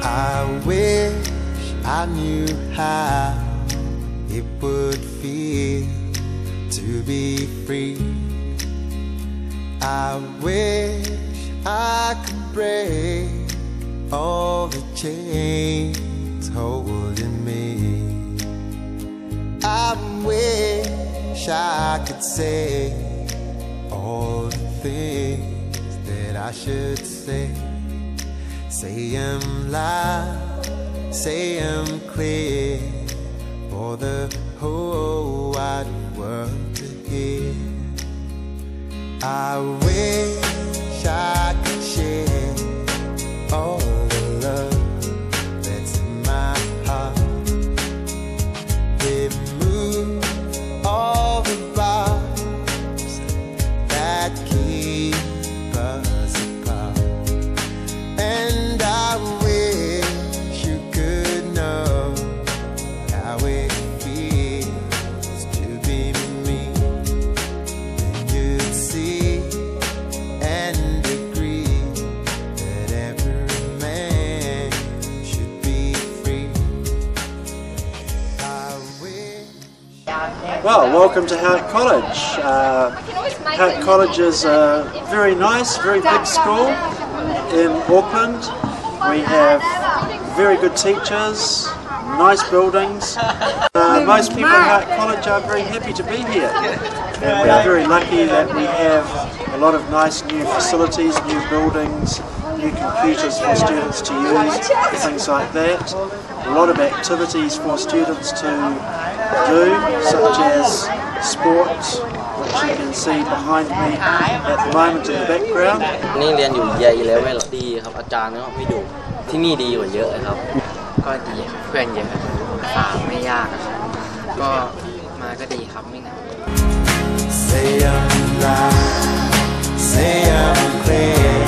I wish I knew how it would feel to be free. I wish I could break all the chains holding me. I wish I could say all the things that I should say. Say I'm loud, say I'm clear, for the whole wide world to hear. I wish I could share all the love that's in my heart, remove all the bars that keep us apart. And I wish you could know how it feels to be me. And you'd see and agree that every man should be free. I wish. Well, welcome to Hart College. Hart College is a very nice, very big school. In Auckland, we have very good teachers, nice buildings. Most people at Hart College are very happy to be here, and we are very lucky that we have a lot of nice new facilities, new buildings, new computers for students to use, things like that. A lot of activities for students to do, such as sports, which you can see behind me at the moment in the background. นี่เรียนอยู่เยอะแล้วดีครับอาจารย์ก็ไม่ดุที่นี่ดีกว่าเยอะเลยครับก็ดีครับเพื่อนเยอะครับมาก็ดีครับไม่หนัก